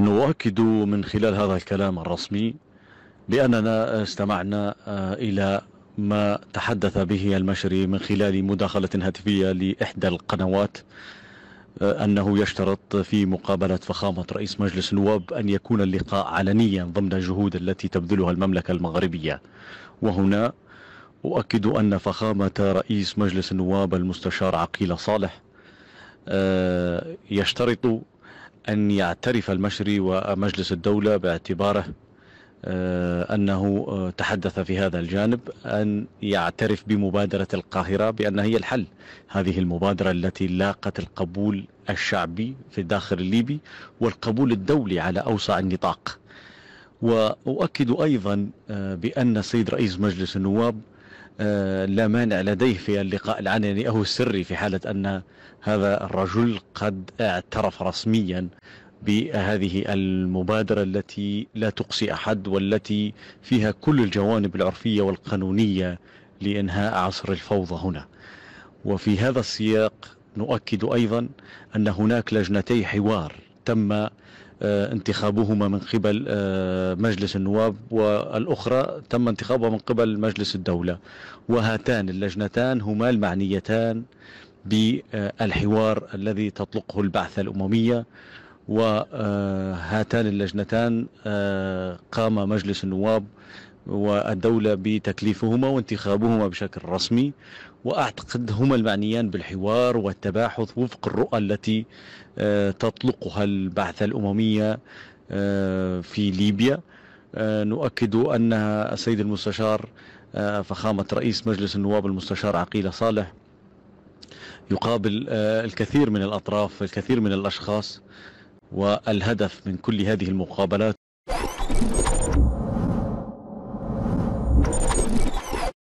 نؤكد من خلال هذا الكلام الرسمي بأننا استمعنا إلى ما تحدث به المشري من خلال مداخلة هاتفية لإحدى القنوات، أنه يشترط في مقابلة فخامة رئيس مجلس النواب أن يكون اللقاء علنيا ضمن الجهود التي تبذلها المملكة المغربية. وهنا أؤكد أن فخامة رئيس مجلس النواب المستشار عقيلة صالح يشترط أن يعترف المشري ومجلس الدولة باعتباره أنه تحدث في هذا الجانب، أن يعترف بمبادرة القاهرة بأن هي الحل. هذه المبادرة التي لاقت القبول الشعبي في الداخل الليبي والقبول الدولي على أوسع النطاق. وأؤكد أيضا بأن السيد رئيس مجلس النواب لا مانع لديه في اللقاء العلني أو السري في حالة أن هذا الرجل قد اعترف رسميا بهذه المبادرة التي لا تقصي أحد، والتي فيها كل الجوانب العرفية والقانونية لإنهاء عصر الفوضى هنا. وفي هذا السياق نؤكد أيضا أن هناك لجنتي حوار تم انتخابهما من قبل مجلس النواب، والأخرى تم انتخابها من قبل مجلس الدولة، وهاتان اللجنتان هما المعنيتان بالحوار الذي تطلقه البعثة الأممية. وهاتان اللجنتان قام مجلس النواب والدولة بتكليفهما وانتخابهما بشكل رسمي، وأعتقد هما المعنيان بالحوار والتباحث وفق الرؤى التي تطلقها البعثة الأممية في ليبيا. نؤكد أن السيد المستشار فخامة رئيس مجلس النواب المستشار عقيلة صالح يقابل الكثير من الأطراف، الكثير من الأشخاص، والهدف من كل هذه المقابلات